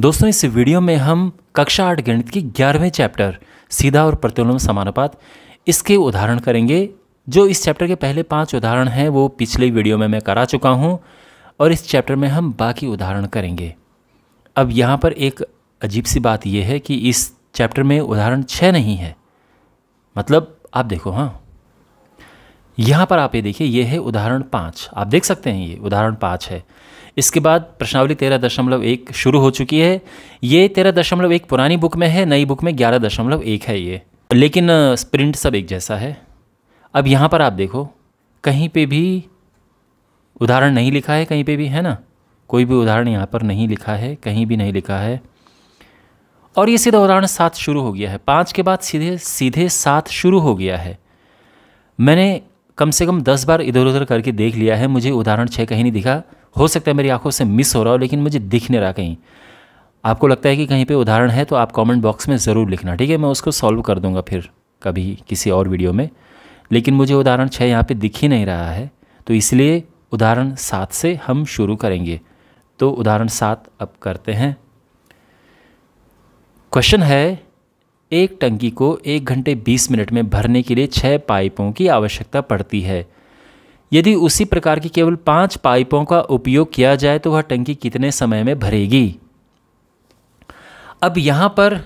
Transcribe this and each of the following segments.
दोस्तों इस वीडियो में हम कक्षा 8 गणित की 11वें चैप्टर सीधा और प्रतिलोम समानुपात इसके उदाहरण करेंगे। जो इस चैप्टर के पहले 5 उदाहरण हैं वो पिछले वीडियो में मैं करा चुका हूं और इस चैप्टर में हम बाकी उदाहरण करेंगे। अब यहाँ पर एक अजीब सी बात यह है कि इस चैप्टर में उदाहरण 6 नहीं है, मतलब आप देखो, हाँ यहाँ पर आप ये देखिए, ये है उदाहरण 5, आप देख सकते हैं ये उदाहरण 5 है। इसके बाद प्रश्नावली 13.1 शुरू हो चुकी है। ये 13.1 पुरानी बुक में है, नई बुक में 11.1 है ये, लेकिन प्रिंट सब एक जैसा है। अब यहाँ पर आप देखो, कहीं पे भी उदाहरण नहीं लिखा है, कहीं पे भी, है ना, कोई भी उदाहरण यहाँ पर नहीं लिखा है, कहीं भी नहीं लिखा है। और ये सीधा उदाहरण 7 शुरू हो गया है, 5 के बाद सीधे 7 शुरू हो गया है। मैंने कम से कम 10 बार इधर उधर करके देख लिया है, मुझे उदाहरण 6 कहीं नहीं दिखा। हो सकता है मेरी आंखों से मिस हो रहा हो, लेकिन मुझे दिख नहीं रहा कहीं। आपको लगता है कि कहीं पे उदाहरण है तो आप कमेंट बॉक्स में ज़रूर लिखना, ठीक है, मैं उसको सॉल्व कर दूंगा फिर कभी किसी और वीडियो में। लेकिन मुझे उदाहरण 6 यहाँ पे दिख ही नहीं रहा है, तो इसलिए उदाहरण 7 से हम शुरू करेंगे। तो उदाहरण 7 अब करते हैं। क्वेश्चन है, एक टंकी को 1 घंटे 20 मिनट में भरने के लिए 6 पाइपों की आवश्यकता पड़ती है। यदि उसी प्रकार की केवल 5 पाइपों का उपयोग किया जाए तो वह टंकी कितने समय में भरेगी। अब यहाँ पर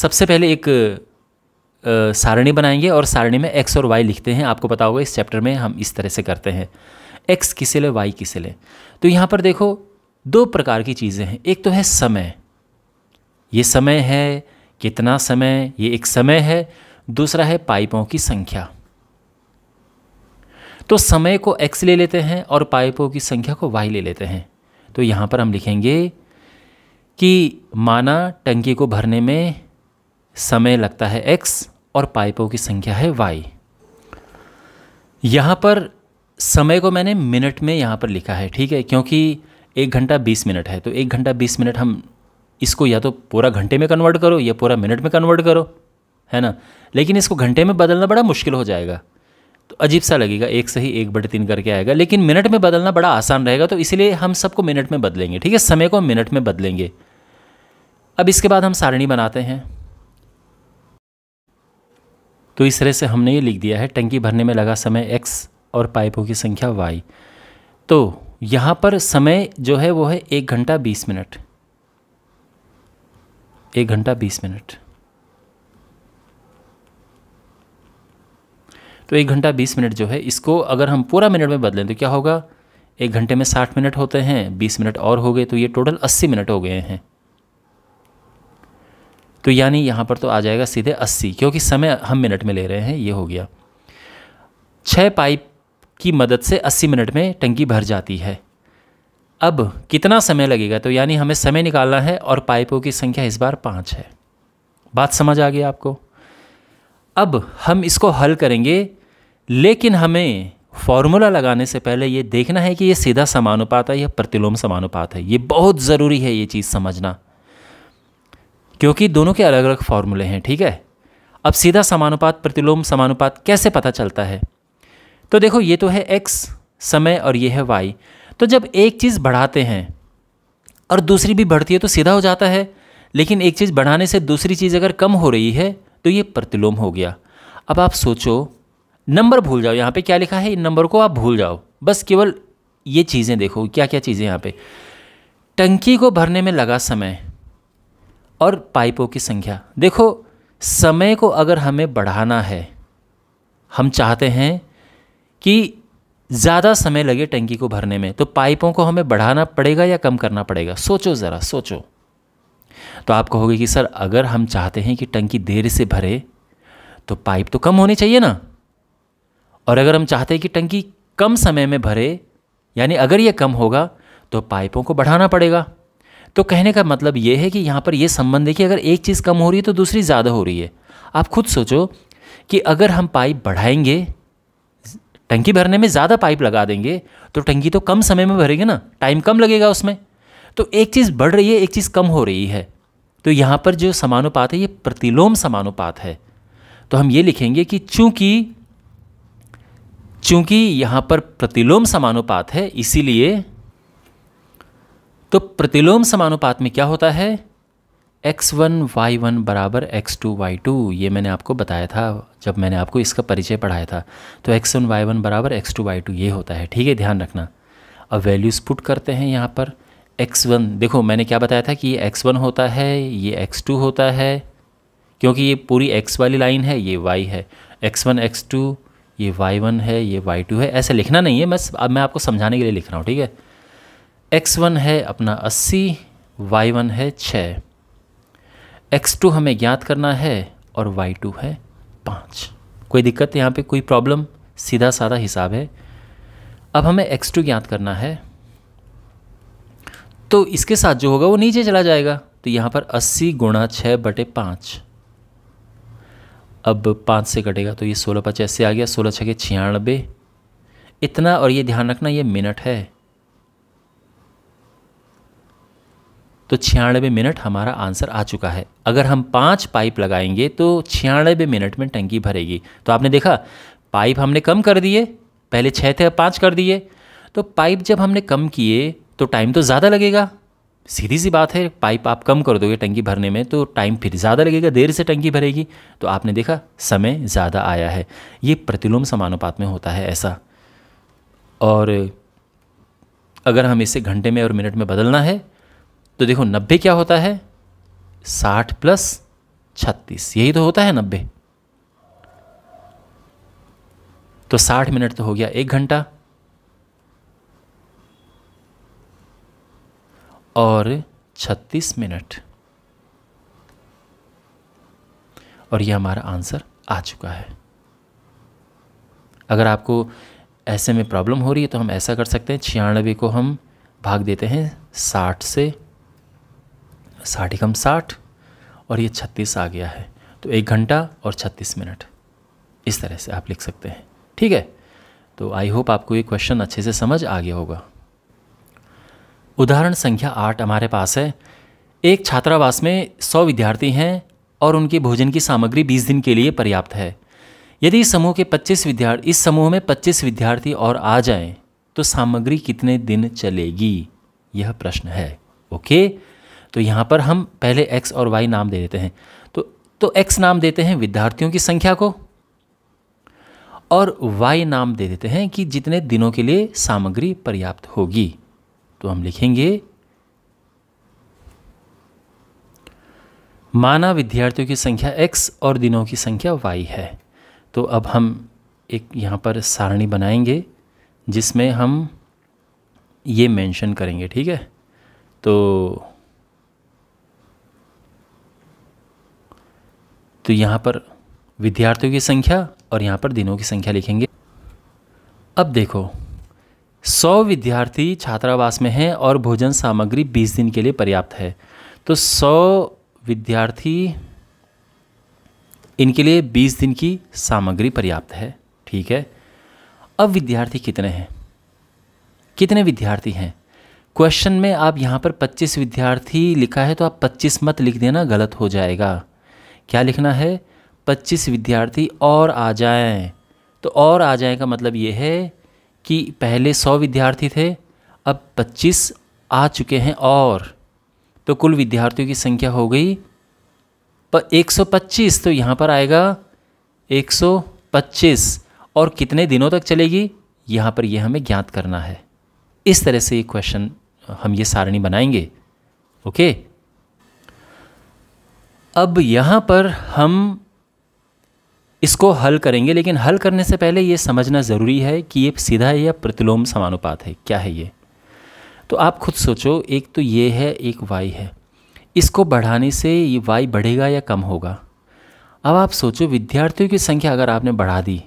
सबसे पहले एक सारणी बनाएंगे और सारणी में x और y लिखते हैं। आपको पता होगा इस चैप्टर में हम इस तरह से करते हैं, x किसे लें y किसे लें। तो यहाँ पर देखो 2 प्रकार की चीज़ें हैं, एक तो है समय, ये समय है कितना समय, ये एक समय है। दूसरा है पाइपों की संख्या। तो समय को x ले लेते हैं और पाइपों की संख्या को y ले लेते हैं। तो यहाँ पर हम लिखेंगे कि माना टंकी को भरने में समय लगता है x और पाइपों की संख्या है y। यहाँ पर समय को मैंने मिनट में यहाँ पर लिखा है, ठीक है, क्योंकि 1 घंटा 20 मिनट है, तो 1 घंटा 20 मिनट हम इसको या तो पूरा घंटे में कन्वर्ट करो या पूरा मिनट में कन्वर्ट करो, है ना। लेकिन इसको घंटे में बदलना बड़ा मुश्किल हो जाएगा, तो अजीब सा लगेगा, 1 से ही 1/3 करके आएगा। लेकिन मिनट में बदलना बड़ा आसान रहेगा, तो इसलिए हम सबको मिनट में बदलेंगे, ठीक है, समय को मिनट में बदलेंगे। अब इसके बाद हम सारणी बनाते हैं। तो इस तरह से हमने ये लिख दिया है, टंकी भरने में लगा समय एक्स और पाइपों की संख्या वाई। तो यहाँ पर समय जो है वो है 1 घंटा 20 मिनट, 1 घंटा 20 मिनट। तो 1 घंटा 20 मिनट जो है, इसको अगर हम पूरा मिनट में बदलें तो क्या होगा, 1 घंटे में 60 मिनट होते हैं, 20 मिनट और हो गए, तो ये टोटल 80 मिनट हो गए हैं। तो यानी यहाँ पर तो आ जाएगा सीधे 80, क्योंकि समय हम मिनट में ले रहे हैं। ये हो गया, 6 पाइप की मदद से 80 मिनट में टंकी भर जाती है। अब कितना समय लगेगा, तो यानी हमें समय निकालना है और पाइपों की संख्या इस बार 5 है। बात समझ आ गई आपको। अब हम इसको हल करेंगे, लेकिन हमें फॉर्मूला लगाने से पहले ये देखना है कि ये सीधा समानुपात है या प्रतिलोम समानुपात है। ये बहुत ज़रूरी है ये चीज़ समझना, क्योंकि दोनों के अलग अलग फॉर्मूले हैं, ठीक है। अब सीधा समानुपात प्रतिलोम समानुपात कैसे पता चलता है, तो देखो ये तो है एक्स समय और ये है वाई। तो जब एक चीज़ बढ़ाते हैं और दूसरी भी बढ़ती है तो सीधा हो जाता है, लेकिन एक चीज़ बढ़ाने से दूसरी चीज़ अगर कम हो रही है तो ये प्रतिलोम हो गया। अब आप सोचो, नंबर भूल जाओ, यहाँ पे क्या लिखा है इन नंबर को आप भूल जाओ, बस केवल ये चीज़ें देखो, क्या क्या चीज़ें यहाँ पे, टंकी को भरने में लगा समय और पाइपों की संख्या। देखो समय को अगर हमें बढ़ाना है, हम चाहते हैं कि ज़्यादा समय लगे टंकी को भरने में, तो पाइपों को हमें बढ़ाना पड़ेगा या कम करना पड़ेगा। सोचो ज़रा, सोचो। तो आप कहोगे कि सर अगर हम चाहते हैं कि टंकी देर से भरे तो पाइप तो कम होने चाहिए ना, और अगर हम चाहते हैं कि टंकी कम समय में भरे, यानी अगर ये कम होगा तो पाइपों को बढ़ाना पड़ेगा। तो कहने का मतलब ये है कि यहाँ पर यह संबंध है कि अगर एक चीज़ कम हो रही है तो दूसरी ज़्यादा हो रही है। आप खुद सोचो कि अगर हम पाइप बढ़ाएंगे, टंकी भरने में ज़्यादा पाइप लगा देंगे, तो टंकी तो कम समय में भरेगी ना, टाइम कम लगेगा उसमें। तो एक चीज़ बढ़ रही है, एक चीज़ कम हो रही है। तो यहाँ पर जो समानुपात है ये प्रतिलोम समानुपात है। तो हम ये लिखेंगे कि चूंकि यहाँ पर प्रतिलोम समानुपात है, इसीलिए तो प्रतिलोम समानुपात में क्या होता है, x1y1 बराबर x2y2। ये मैंने आपको बताया था जब मैंने आपको इसका परिचय पढ़ाया था। तो x1y1 बराबर x2y2 ये होता है, ठीक है, ध्यान रखना। अब वैल्यूज़ पुट करते हैं यहाँ पर। x1 देखो मैंने क्या बताया था कि ये x1 होता है, ये x2 होता है, क्योंकि ये पूरी x वाली लाइन है, ये y है। x1 x2 ये y1 है, ये y2 है, ऐसे लिखना नहीं है, बस अब मैं आपको समझाने के लिए लिख रहा हूँ, ठीक है। x1 है अपना 80, y1 है 6, x2 हमें ज्ञात करना है और y2 है 5। कोई दिक्कत यहाँ पे, कोई प्रॉब्लम, सीधा साधा हिसाब है। अब हमें x2 ज्ञात करना है, तो इसके साथ जो होगा वो नीचे चला जाएगा। तो यहाँ पर 80 गुणा 6 बटे 5, अब 5 से कटेगा तो ये 16 5 ऐसे आ गया, 16 6 के 96 इतना। और ये ध्यान रखना ये मिनट है, तो 96 मिनट हमारा आंसर आ चुका है। अगर हम 5 पाइप लगाएंगे तो 96 मिनट में टंकी भरेगी। तो आपने देखा पाइप हमने कम कर दिए, पहले 6 थे अब 5 कर दिए। तो पाइप जब हमने कम किए तो टाइम तो ज़्यादा लगेगा, सीधी सी बात है। पाइप आप कम कर दोगे टंकी भरने में तो टाइम फिर ज़्यादा लगेगा, देर से टंकी भरेगी। तो आपने देखा समय ज़्यादा आया है। ये प्रतिलोम समानुपात में होता है ऐसा। और अगर हम इसे घंटे में और मिनट में बदलना है तो देखो 90 क्या होता है, 60 प्लस 36, यही तो होता है 90। तो 60 मिनट तो हो गया 1 घंटा, और 36 मिनट, और ये हमारा आंसर आ चुका है। अगर आपको ऐसे में प्रॉब्लम हो रही है तो हम ऐसा कर सकते हैं, 96 को हम भाग देते हैं 60 से, 60 और ये 36 आ गया है। तो 1 घंटा और 36 मिनट इस तरह से आप लिख सकते हैं, ठीक है। तो आई होप आपको ये क्वेश्चन अच्छे से समझ आ गया होगा। उदाहरण संख्या 8 हमारे पास है। एक छात्रावास में 100 विद्यार्थी हैं और उनके भोजन की सामग्री 20 दिन के लिए पर्याप्त है। यदि इस समूह में 25 विद्यार्थी और आ जाएं तो सामग्री कितने दिन चलेगी, यह प्रश्न है। ओके, तो यहाँ पर हम पहले x और y नाम दे देते हैं। तो x नाम देते हैं विद्यार्थियों की संख्या को, और y नाम दे देते हैं कि जितने दिनों के लिए सामग्री पर्याप्त होगी। तो हम लिखेंगे, माना विद्यार्थियों की संख्या x और दिनों की संख्या y है। तो अब हम एक यहाँ पर सारणी बनाएंगे जिसमें हम ये मेंशन करेंगे, ठीक है। तो यहाँ पर विद्यार्थियों की संख्या और यहाँ पर दिनों की संख्या लिखेंगे। अब देखो 100 विद्यार्थी छात्रावास में हैं और भोजन सामग्री 20 दिन के लिए पर्याप्त है। तो 100 विद्यार्थी, इनके लिए 20 दिन की सामग्री पर्याप्त है, ठीक है। अब विद्यार्थी कितने हैं, कितने विद्यार्थी हैं। क्वेश्चन में आप यहाँ पर 25 विद्यार्थी लिखा है तो आप 25 मत लिख देना, गलत हो जाएगा। क्या लिखना है, 25 विद्यार्थी और आ जाएं। तो और आ जाएं का मतलब ये है कि पहले 100 विद्यार्थी थे, अब 25 आ चुके हैं, और तो कुल विद्यार्थियों की संख्या हो गई 125। तो यहाँ पर आएगा 125, और कितने दिनों तक चलेगी यहाँ पर यह हमें ज्ञात करना है। इस तरह से ये क्वेश्चन हम ये सारणी बनाएंगे, ओके। अब यहाँ पर हम इसको हल करेंगे, लेकिन हल करने से पहले ये समझना ज़रूरी है कि ये सीधा है या प्रतिलोम समानुपात है, क्या है ये। तो आप खुद सोचो, एक तो ये है, एक y है, इसको बढ़ाने से ये y बढ़ेगा या कम होगा। अब आप सोचो विद्यार्थियों की संख्या अगर आपने बढ़ा दी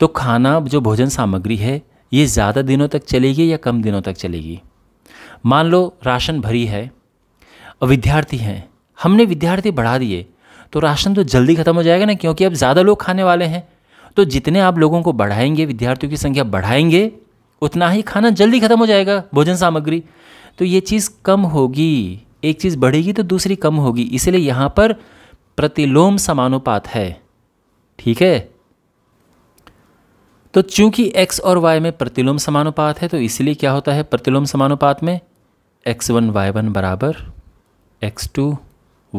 तो खाना जो भोजन सामग्री है ये ज़्यादा दिनों तक चलेगी या कम दिनों तक चलेगी। मान लो राशन भरी है और विद्यार्थी हैं, हमने विद्यार्थी बढ़ा दिए तो राशन तो जल्दी ख़त्म हो जाएगा ना, क्योंकि अब ज़्यादा लोग खाने वाले हैं। तो जितने आप लोगों को बढ़ाएंगे, विद्यार्थियों की संख्या बढ़ाएंगे, उतना ही खाना जल्दी ख़त्म हो जाएगा, भोजन सामग्री। तो ये चीज़ कम होगी, एक चीज़ बढ़ेगी तो दूसरी कम होगी, इसलिए यहाँ पर प्रतिलोम समानुपात है, ठीक है। तो चूँकि x और y में प्रतिलोम समानुपात है तो इसलिए क्या होता है, प्रतिलोम समानुपात में x1 y1 बराबर x2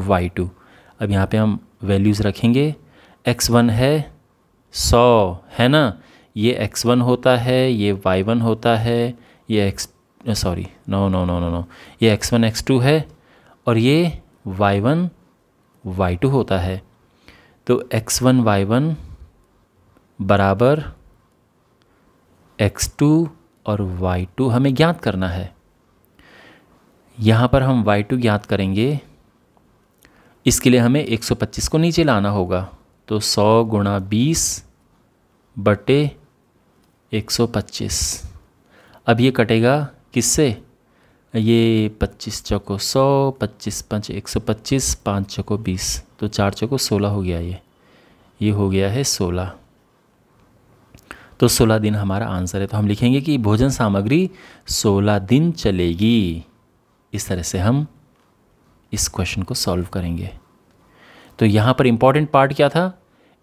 y2। अब यहाँ पे हम वैल्यूज़ रखेंगे। x1 है 100, है ना, ये x1 होता है, ये y1 होता है, ये ये x1 x2 है और ये y1 y2 होता है। तो x1 y1 बराबर x2 और y2 हमें ज्ञात करना है। यहाँ पर हम y2 ज्ञात करेंगे, इसके लिए हमें 125 को नीचे लाना होगा। तो 100 गुणा 20 बटे 125। अब ये कटेगा किससे, ये 25 चौको 100, 25 5 125, 5 चौको 20, तो 4 चौको 16 हो गया। ये हो गया है 16। तो 16 दिन हमारा आंसर है। तो हम लिखेंगे कि भोजन सामग्री 16 दिन चलेगी। इस तरह से हम इस क्वेश्चन को सॉल्व करेंगे। तो यहाँ पर इम्पॉर्टेंट पार्ट क्या था,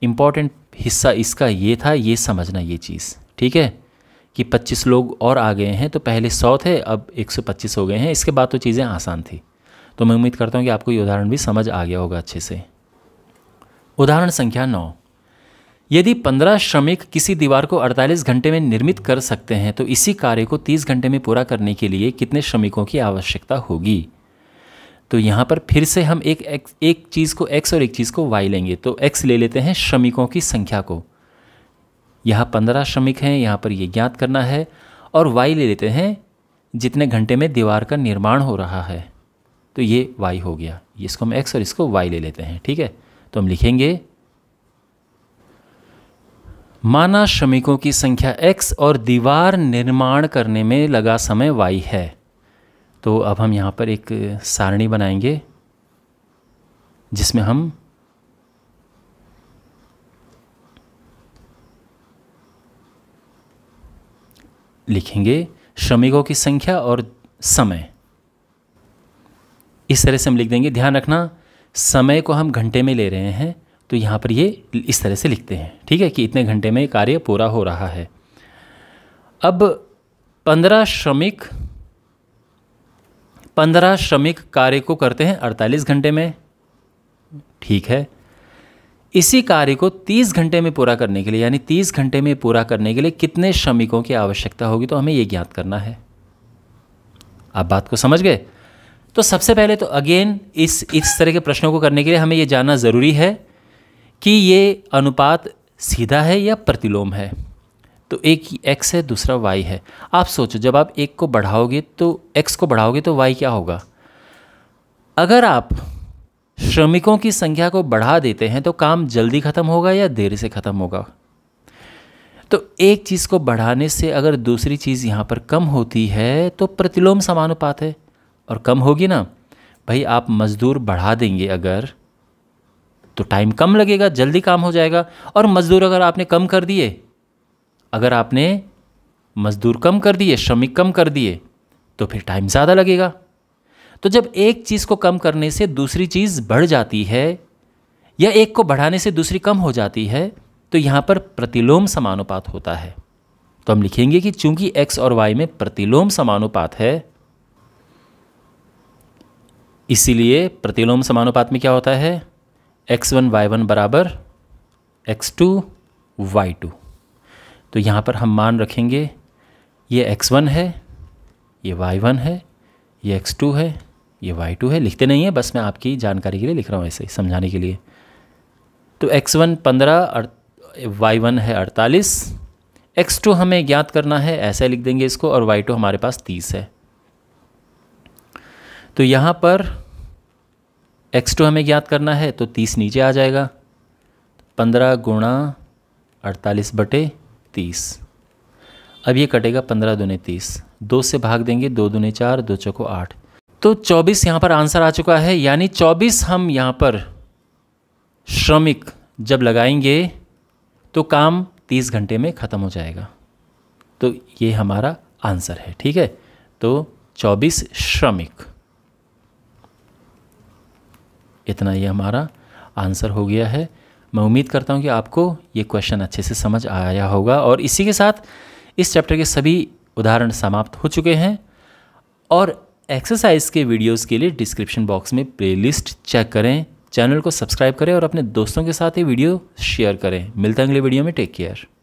इम्पॉर्टेंट हिस्सा इसका ये था, ये समझना ये चीज़, ठीक है, कि 25 लोग और आ गए हैं। तो पहले 100 थे, अब 125 हो गए हैं। इसके बाद तो चीज़ें आसान थी। तो मैं उम्मीद करता हूँ कि आपको ये उदाहरण भी समझ आ गया होगा अच्छे से। उदाहरण संख्या 9, यदि 15 श्रमिक किसी दीवार को 48 घंटे में निर्मित कर सकते हैं तो इसी कार्य को 30 घंटे में पूरा करने के लिए कितने श्रमिकों की आवश्यकता होगी। तो यहाँ पर फिर से हम एक चीज़ को x और एक चीज़ को y लेंगे। तो x ले लेते हैं श्रमिकों की संख्या को, यहाँ 15 श्रमिक हैं, यहाँ पर ये ज्ञात करना है, और y ले लेते हैं जितने घंटे में दीवार का निर्माण हो रहा है। तो ये y हो गया, इसको हम x और इसको y ले लेते हैं, ठीक है। तो हम लिखेंगे, माना श्रमिकों की संख्या x और दीवार निर्माण करने में लगा समय y है। तो अब हम यहाँ पर एक सारणी बनाएंगे जिसमें हम लिखेंगे श्रमिकों की संख्या और समय। इस तरह से हम लिख देंगे। ध्यान रखना, समय को हम घंटे में ले रहे हैं, तो यहाँ पर ये इस तरह से लिखते हैं, ठीक है, कि इतने घंटे में कार्य पूरा हो रहा है। अब 15 श्रमिक कार्य को करते हैं 48 घंटे में, ठीक है। इसी कार्य को 30 घंटे में पूरा करने के लिए, यानी 30 घंटे में पूरा करने के लिए कितने श्रमिकों की आवश्यकता होगी, तो हमें ये ज्ञात करना है। आप बात को समझ गए। तो सबसे पहले तो अगेन इस तरह के प्रश्नों को करने के लिए हमें ये जानना ज़रूरी है कि ये अनुपात सीधा है या प्रतिलोम है। तो एक x है, दूसरा y है। आप सोचो, जब आप एक को बढ़ाओगे तो x को बढ़ाओगे तो y क्या होगा। अगर आप श्रमिकों की संख्या को बढ़ा देते हैं तो काम जल्दी ख़त्म होगा या देर से ख़त्म होगा। तो एक चीज़ को बढ़ाने से अगर दूसरी चीज़ यहाँ पर कम होती है तो प्रतिलोम समानुपात है, और कम होगी ना भाई। आप मज़दूर बढ़ा देंगे अगर, तो टाइम कम लगेगा, जल्दी काम हो जाएगा। और मज़दूर अगर आपने कम कर दिए, अगर आपने मज़दूर कम कर दिए, श्रमिक कम कर दिए, तो फिर टाइम ज़्यादा लगेगा। तो जब एक चीज़ को कम करने से दूसरी चीज़ बढ़ जाती है या एक को बढ़ाने से दूसरी कम हो जाती है, तो यहाँ पर प्रतिलोम समानुपात होता है। तो हम लिखेंगे कि चूंकि x और y में प्रतिलोम समानुपात है, इसीलिए प्रतिलोम समानुपात में क्या होता है, x1 y1 बराबर x2 y2। तो यहाँ पर हम मान रखेंगे, ये x1 है, ये y1 है, ये x2 है, ये y2 है। लिखते नहीं है, बस मैं आपकी जानकारी के लिए लिख रहा हूँ, ऐसे समझाने के लिए। तो x1 15, y1 है 48, x2 हमें ज्ञात करना है, ऐसे लिख देंगे इसको, और y2 हमारे पास 30 है। तो यहाँ पर x2 हमें ज्ञात करना है, तो 30 नीचे आ जाएगा, 15 गुणा 48 बटे 30। अब ये कटेगा, 15 दूने 30, 2 से भाग देंगे, 2 दूने 4, 2 चौको 8, तो 24 यहाँ पर आंसर आ चुका है। यानी 24 हम यहाँ पर श्रमिक जब लगाएंगे तो काम 30 घंटे में ख़त्म हो जाएगा। तो ये हमारा आंसर है, ठीक है। तो 24 श्रमिक, इतना ये हमारा आंसर हो गया है। मैं उम्मीद करता हूँ कि आपको ये क्वेश्चन अच्छे से समझ आया होगा, और इसी के साथ इस चैप्टर के सभी उदाहरण समाप्त हो चुके हैं। और एक्सरसाइज के वीडियोस के लिए डिस्क्रिप्शन बॉक्स में प्लेलिस्ट चेक करें, चैनल को सब्सक्राइब करें और अपने दोस्तों के साथ ये वीडियो शेयर करें। मिलते हैं अगले वीडियो में, टेक केयर।